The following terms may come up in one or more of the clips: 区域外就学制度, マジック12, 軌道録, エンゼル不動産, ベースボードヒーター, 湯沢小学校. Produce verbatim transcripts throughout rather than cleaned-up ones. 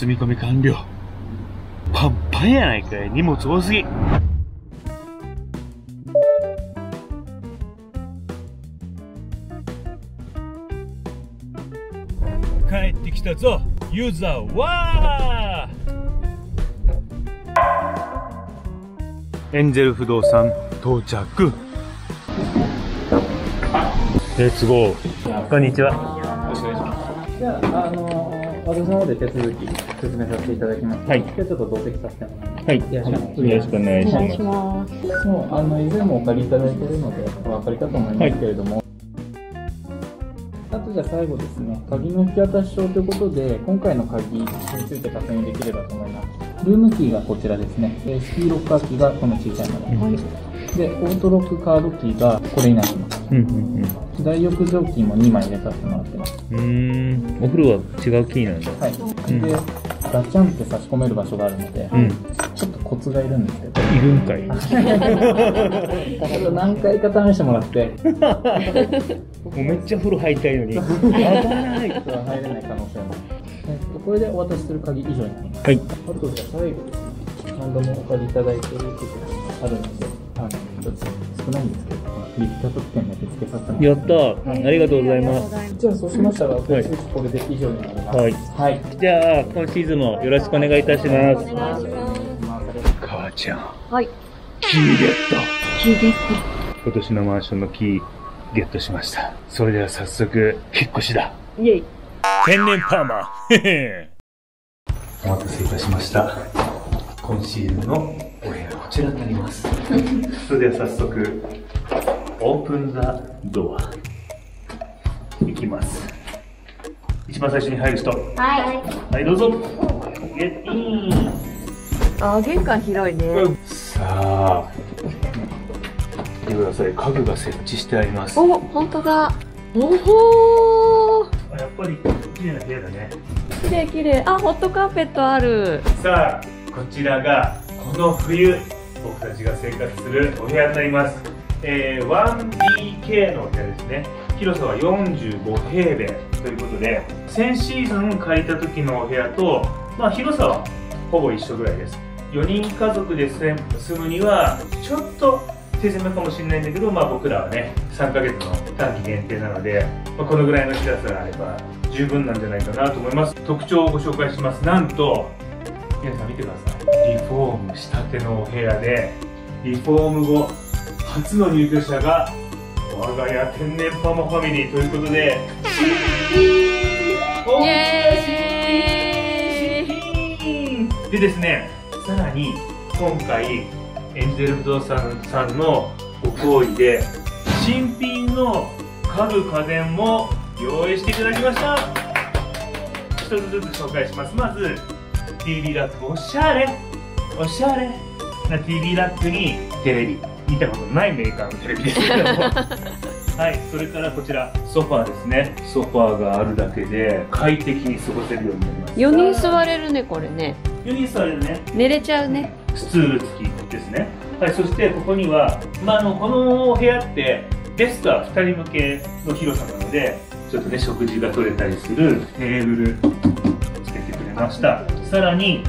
積み込み完了。パンパンやないかい、荷物多すぎ。帰ってきたぞユーザーはエンゼル不動産到着。レッツゴー。こんにちは。じゃあ、あのー、私の方で手続き説明させていただきます。はい。今日ちょっと同席させてもらいます。はい。よろしくお願いします。よろしくお願いします。もう、あの、以前もお借りいただいているので、お分かりかと思いますけれども。はい、あと、じゃあ最後ですね、鍵の引き渡し証ということで、今回の鍵について確認できればと思います。ルームキーがこちらですね。で、スキーロッカーキーがこの小さいものです。はい、で、オートロックカードキーがこれになります。うんうんうん。大浴場キーもにまい入れさせてもらってます。うーん、お風呂は違うキーなんだ。はい、うん、でガチャンって差し込める場所があるので、うん、ちょっとコツがいるんですけど。いるんかい何回か試してもらってもうめっちゃ風呂入りたいのにやばないとは入れない可能性も。これでお渡しする鍵以上になります。はい、あとじゃあ最後何度もお借りいただいているということがあるので、あのちょっと少ないんですけどリッター特典だけ付けさせてもらって。やったー、ありがとうございます。じゃあそうしましたら、はい、これで以上になります。はい、はい、じゃあ今シーズンもよろしくお願いいたします。お願いします。母ちゃん、はい、キーゲットキーゲット今年のマンションのキーゲットしました。それでは早速引っ越しだ。イエイ。天然パーマお待たせいたしました。今シーズンのお部屋こちらになりますそれでは早速オープンザドアいきます。一番最初に入る人。はい、はい、どうぞ。ゲットイン。あ、玄関広いね、うん、さあ見てください、家具が設置してあります。お、本当だ。おほー、やっぱり綺麗な部屋だね。綺麗綺麗。あ、ホットカーペットある。さあこちらがこの冬僕たちが生活するお部屋になります。えー、ワンビーケー のお部屋ですね。広さはよんじゅうごへいべいということで、先シーズン借りた時のお部屋と、まあ、広さはほぼ一緒ぐらいです。よにんかぞくで住むにはちょっと手狭かもしれないんだけど、まあ、僕らはねさんかげつの短期限定なので、まあ、このぐらいの広さがあれば十分なんじゃないかなと思います。特徴をご紹介します。なんと皆さん見てください。リフォームしたてのお部屋で、リフォーム後初の入居者が我が家天然パーマファミリーということで、でですね、さらに今回エンゼル不動産さんのご厚意で新品の家具家電も用意していただきました。一つずつ紹介します。まず ティーブイ ラック、おしゃれおしゃれな ティーブイ ラックにテレビ、見たことないメーカーのテレビですけどもはい、それからこちらソファーですね。ソファーがあるだけで快適に過ごせるようになります。よにん座れるね、これね。よにん座れるね。寝れちゃうね。スツール付きですね。はい、そしてここには、まあ、あのこのお部屋ってベストはふたり向けの広さなので、ちょっとね食事が取れたりするテーブルつけてくれました。さらに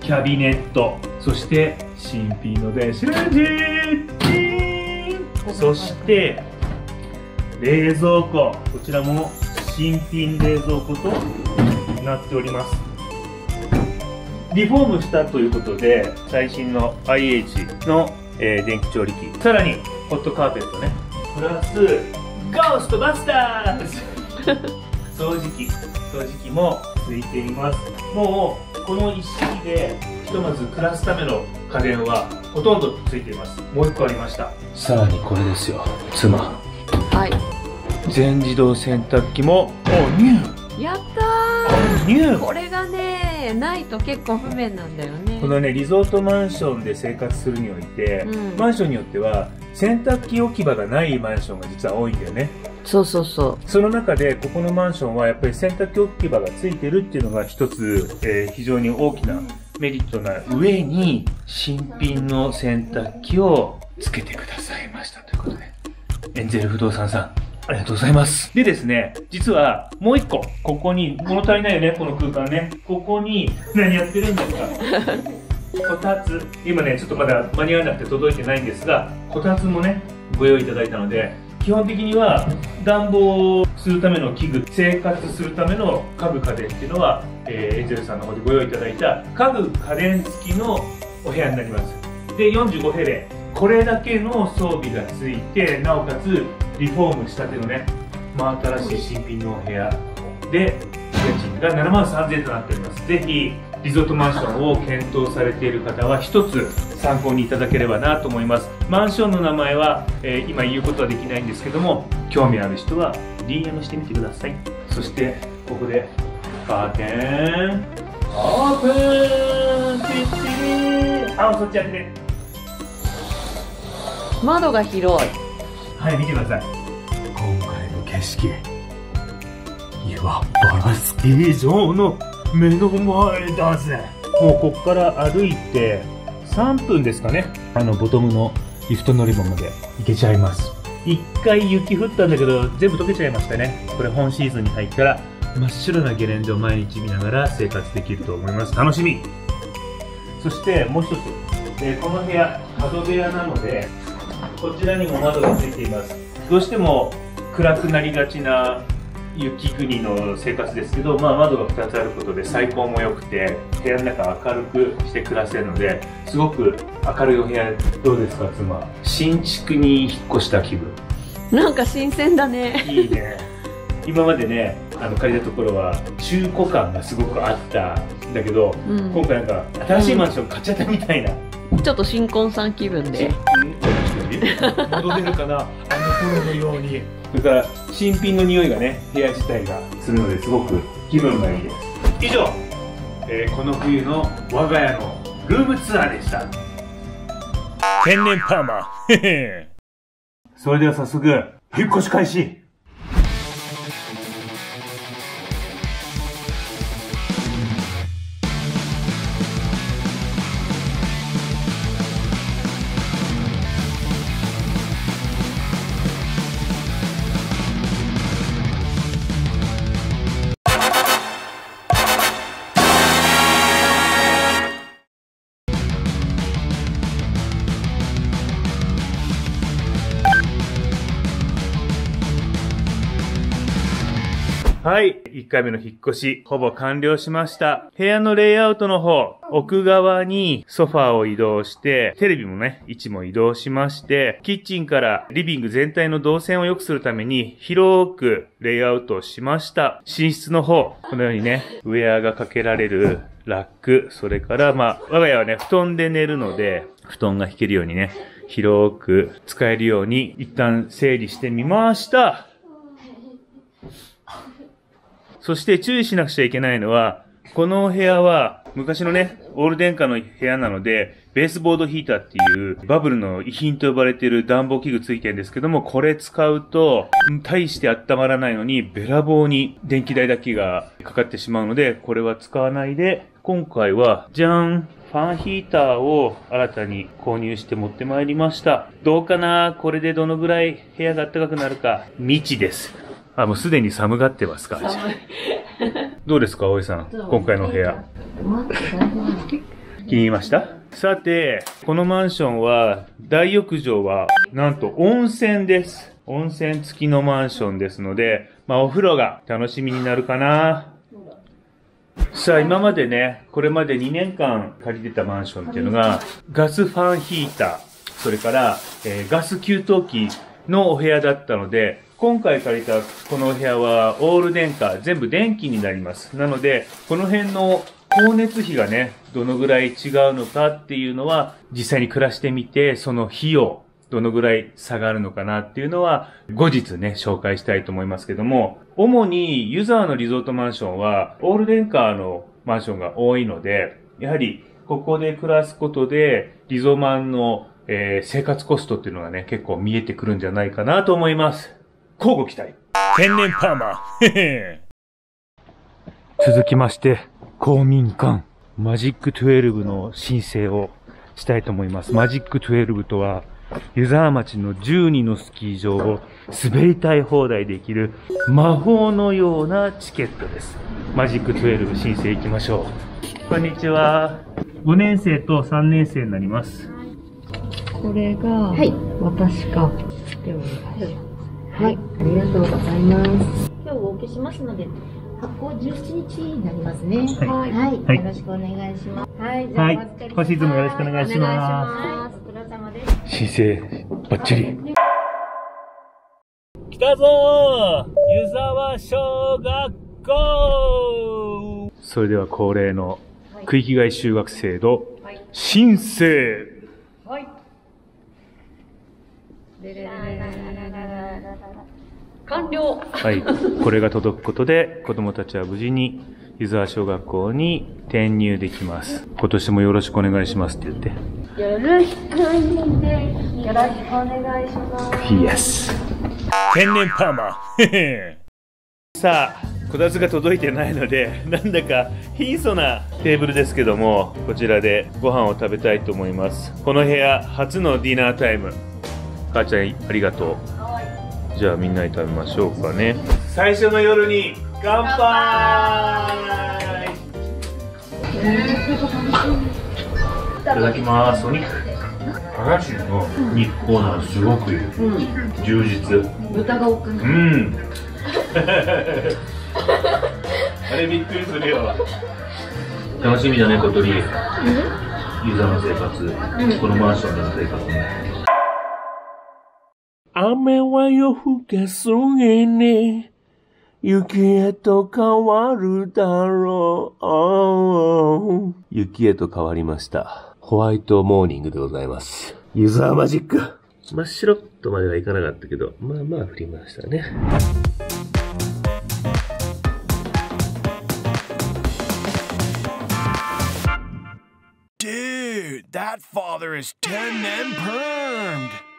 キャビネット、そして新品の電子レンジ、そして冷蔵庫、こちらも新品冷蔵庫となっております。リフォームしたということで最新の アイエイチ の、えー、電気調理器、さらにホットカーペットね、プラスゴーストバスターズ掃除機掃除機もついています。もうこの一式でひとまず暮らすための家電はほとんどついています。もう一個ありました。さらにこれですよ、妻。はい、全自動洗濯機もニュー。やったー、ニュー。これがねないと結構不便なんだよね。このねリゾートマンションで生活するにおいて、うん、マンションによっては洗濯機置き場がないマンションが実は多いんだよね。そうそうそう。その中でここのマンションはやっぱり洗濯機置き場がついてるっていうのが一つ、えー、非常に大きな、うん、メリットな上に新品の洗濯機をつけてくださいましたということで、エンゼル不動産さんありがとうございます。でですね、実はもう一個、ここに、物足りないよね、この空間ね。ここに、何やってるんですか。こたつ、今ね、ちょっとまだ間に合わなくて届いてないんですが、こたつもね、ご用意いただいたので、基本的には暖房するための器具、生活するための家具家電っていうのは、えー、エンゼルさんの方でご用意いただいた家具家電付きのお部屋になります。で、よんじゅうごへいれい、これだけの装備がついて、なおかつリフォームしたてのね、真新しい新品のお部屋で、家賃がななまんさんぜんえんとなっております。ぜひリゾートマンションを検討されている方はひとつ参考にいただければなと思います。マンションの名前は、えー、今言うことはできないんですけども、興味ある人は ディーエム してみてください。そしてここでカーテンオープン、ピッチリ、あ、そっちやってね。窓が広い。はい、見てください、今回の景色。いわばスキー場の目の前だぜ。もうここから歩いてさんぷんですかね、あのボトムのリフト乗り場まで行けちゃいます。いっかい雪降ったんだけど全部溶けちゃいましたね。これ本シーズンに入ったら真っ白なゲレンデを毎日見ながら生活できると思います。楽しみ。そしてもう一つ、えー、この部屋角部屋なので、こちらにも窓がついています。どうしても暗くなりがちな雪国の生活ですけど、まあ、窓がふたつあることで採光も良くて、部屋の中明るくして暮らせるので、すごく明るいお部屋。どうですか妻、新築に引っ越した気分。なんか新鮮だね。いいね。今までね、あの借りたところは中古感がすごくあったんだけど、うん、今回なんか新しいマンション買っちゃったみたいな、うん、ちょっと新婚さん気分で戻れるかな、あの頃のように。それから新品の匂いがね、部屋自体がするのですごく気分がいいです。以上、えー、この冬の我が家のルームツアーでした。天然パーマ。それでは早速引っ越し開始。はい。いっかいめの引っ越し、ほぼ完了しました。部屋のレイアウトの方、奥側にソファーを移動して、テレビもね、位置も移動しまして、キッチンからリビング全体の動線を良くするために、広くレイアウトしました。寝室の方、このようにね、ウェアがかけられるラック、それから、まあ、我が家はね、布団で寝るので、布団が引けるようにね、広く使えるように、一旦整理してみました。そして注意しなくちゃいけないのは、このお部屋は昔のね、オール電化の部屋なので、ベースボードヒーターっていうバブルの遺品と呼ばれている暖房器具ついてるんですけども、これ使うと、大して温まらないのに、べらぼうに電気代だけがかかってしまうので、これは使わないで、今回は、じゃーん、ファンヒーターを新たに購入して持ってまいりました。どうかな？これでどのぐらい部屋が暖かくなるか、未知です。あ、もうすでに寒がってますか。寒い。どうですか、大井さん、今回のお部屋。気に入りました？さて、このマンションは、大浴場は、なんと温泉です。温泉付きのマンションですので、まあお風呂が楽しみになるかな。さあ、今までね、これまでにねんかん借りてたマンションっていうのが、ガスファンヒーター、それから、えー、ガス給湯器のお部屋だったので、今回借りたこのお部屋はオール電化、全部電気になります。なので、この辺の光熱費がね、どのぐらい違うのかっていうのは、実際に暮らしてみて、その費用、どのぐらい差があるのかなっていうのは、後日ね、紹介したいと思いますけども、主に湯沢のリゾートマンションは、オール電化のマンションが多いので、やはり、ここで暮らすことで、リゾマンの、えー、生活コストっていうのがね、結構見えてくるんじゃないかなと思います。交互期待。天然パーマ。続きまして、公民館、マジックじゅうにの申請をしたいと思います。マジックじゅうにとは、湯沢町のじゅうにのスキー場を滑りたい放題できる魔法のようなチケットです。マジックじゅうに申請行きましょう。こんにちは。ごねん生とさんねん生になります。これが、はい、私か。でお願いします。はい、ありがとうございます。今日お受けしますので、発行じゅうしちにちになりますね。はい、はいはい、よろしくお願いします。はい、じゃあ、はい、今シーズンもよろしくお願いします。お疲れ様です。申請、ばっちり。来たぞー、湯沢小学校。それでは恒例の区域外就学制度、はい、申請。はい。でれれれれれれれ完了はい、これが届くことで子どもたちは無事に湯沢小学校に転入できます。今年もよろしくお願いしますって言って、よろしくお願いします。イエス、天然パーマさあ、こたつが届いてないのでなんだか貧相なテーブルですけども、こちらでご飯を食べたいと思います。この部屋初のディナータイム。母ちゃんありがとう。じゃあみんなで食べましょうかね。最初の夜に乾杯。いただきます。お肉、和菓子の肉コーナーすごく充実。豚が多くない？うんあれびっくりするよ。楽しみだね、小鳥。ユーザーの生活、このマンションでの生活ね。雨は夜更けすぎに雪へと変わるだろう。雪へと変わりました。ホワイトモーニングでございます。湯沢マジック。真っ白とまではいかなかったけど、まあまあ降りましたね。Dude, that father is 天然permed.